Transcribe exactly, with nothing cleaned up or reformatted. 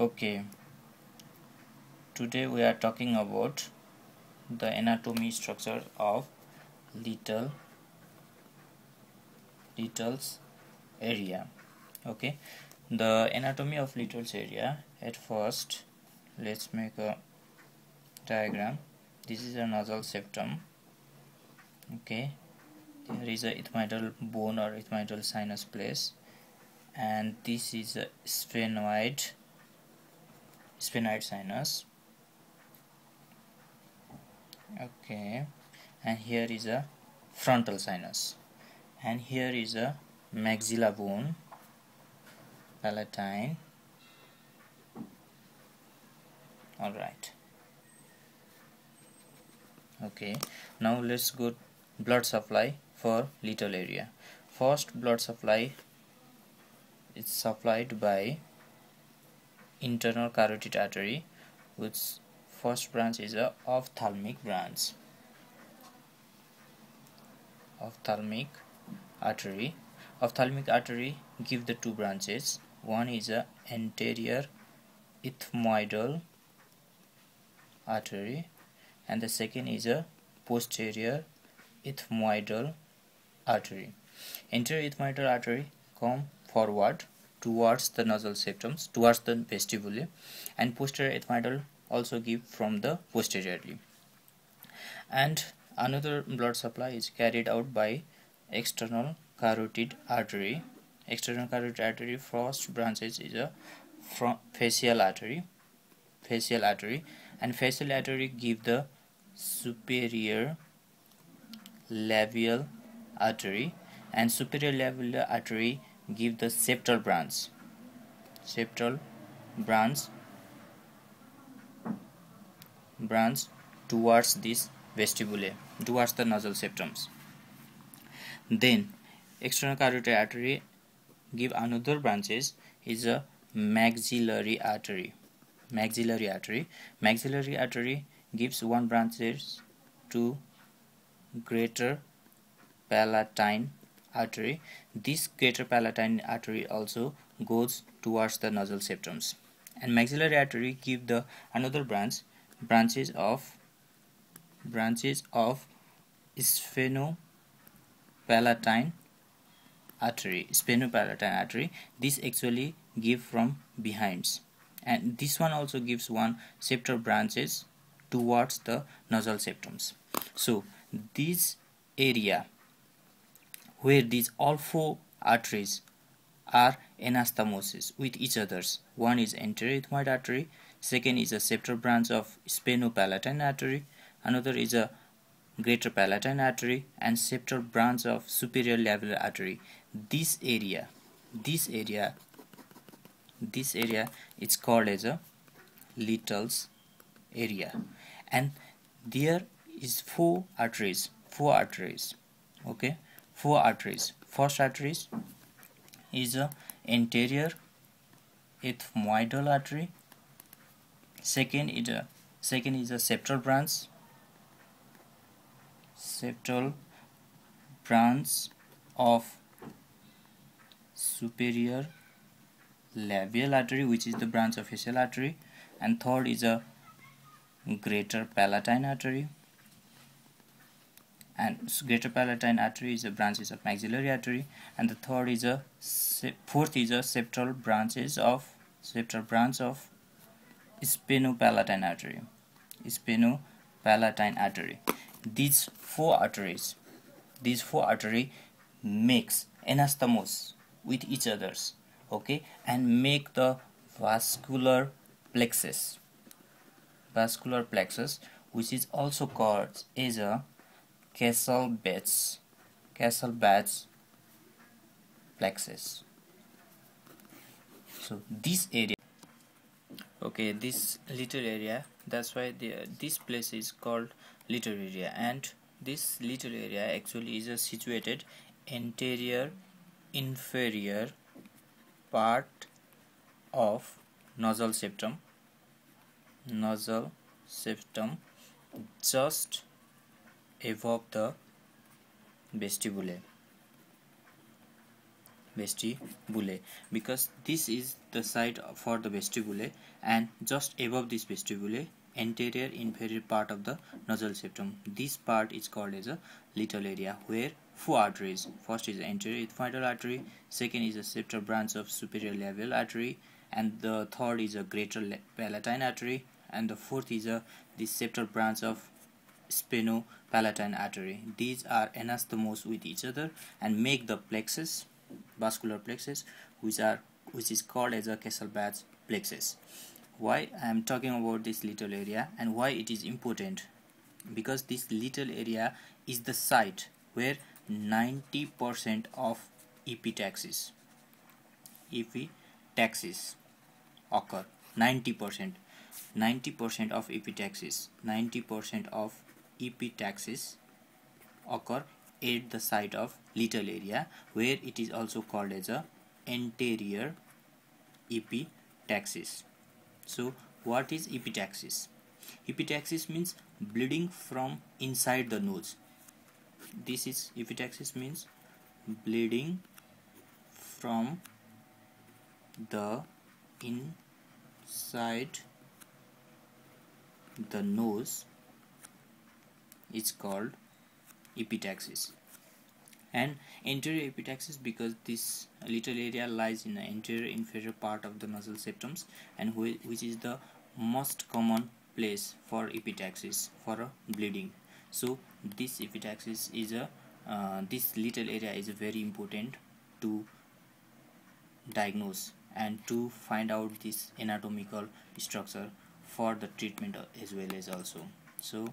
Okay, today we are talking about the anatomy structure of little Little's area. Okay, the anatomy of Little's area. At first, let's make a diagram. This is a nasal septum. Okay, there is a ethmoidal bone or ethmoidal sinus place, and this is a sphenoid sphenoid sinus. Okay, and here is a frontal sinus, and here is a maxilla bone, palatine. All right. Okay, now let's go blood supply for Little's area. First, blood supply is supplied by internal carotid artery, which first branch is a ophthalmic branch. Ophthalmic artery. Ophthalmic artery give the two branches. One is a anterior ethmoidal artery, and the second is a posterior ethmoidal artery. Anterior ethmoidal artery come forward towards the nasal septums, towards the vestibule, and posterior ethmoidal also give from the posteriorly. And another blood supply is carried out by external carotid artery. External carotid artery first branches is a facial artery, facial artery, and facial artery give the superior labial artery, and superior labial artery give the septal branch, septal branch, branch towards this vestibule, towards the nasal septums. Then external carotid artery give another branches is a maxillary artery, maxillary artery. Maxillary artery gives one branches to greater palatine artery. This greater palatine artery also goes towards the nasal septums, and maxillary artery give the another branch branches of branches of sphenopalatine artery, sphenopalatine artery. This actually give from behinds, and this one also gives one septal branches towards the nasal septums. So this area where these all four arteries are anastomosis with each others. One is anterior ethmoid artery, second is a septal branch of sphenopalatine artery, another is a greater palatine artery, and septal branch of superior labial artery. This area, this area, this area is called as a Little's area, and there is four arteries, four arteries. Okay, four arteries. First arteries is a anterior ethmoidal artery. Second is a second is a septal branch. Septal branch of superior labial artery, which is the branch of facial artery, and third is a greater palatine artery, and greater palatine artery is a branches of maxillary artery, and the third is a fourth is a septal branches of septal branch of sphenopalatine artery, sphenopalatine artery. These four arteries, these four artery makes anastomose with each others, okay, and make the vascular plexus, vascular plexus, which is also called as a Kiesselbach's, Kiesselbach's plexus. So this area, okay, this little area, that's why the, this place is called Little area, and this little area actually is a situated anterior inferior part of nasal septum, nasal septum just above the vestibule, vestibule, because this is the site for the vestibule, and just above this vestibule, anterior inferior part of the nasal septum, this part is called as a little area, where four arteries, first is anterior ethmoidal artery, second is a septal branch of superior labial artery, and the third is a greater palatine artery, and the fourth is a the septal branch of sphenopalatine artery. These are anastomosed with each other and make the plexus, vascular plexus, which are which is called as a Kiesselbach's plexus. Why I am talking about this little area and why it is important? Because this little area is the site where ninety percent of epitaxis epitaxis occur. ninety percent ninety percent of epitaxis ninety percent of epitaxis occur at the site of little area, where it is also called as a anterior epitaxis. So what is epitaxis? Epitaxis means bleeding from inside the nose. This is epitaxis means bleeding from the inside the nose is called epitaxis. And anterior epitaxis, because this little area lies in the anterior inferior part of the nasal septums, and wh which is the most common place for epitaxis, for a bleeding. So this epitaxis is a uh, this little area is very important to diagnose and to find out this anatomical structure for the treatment as well as also. So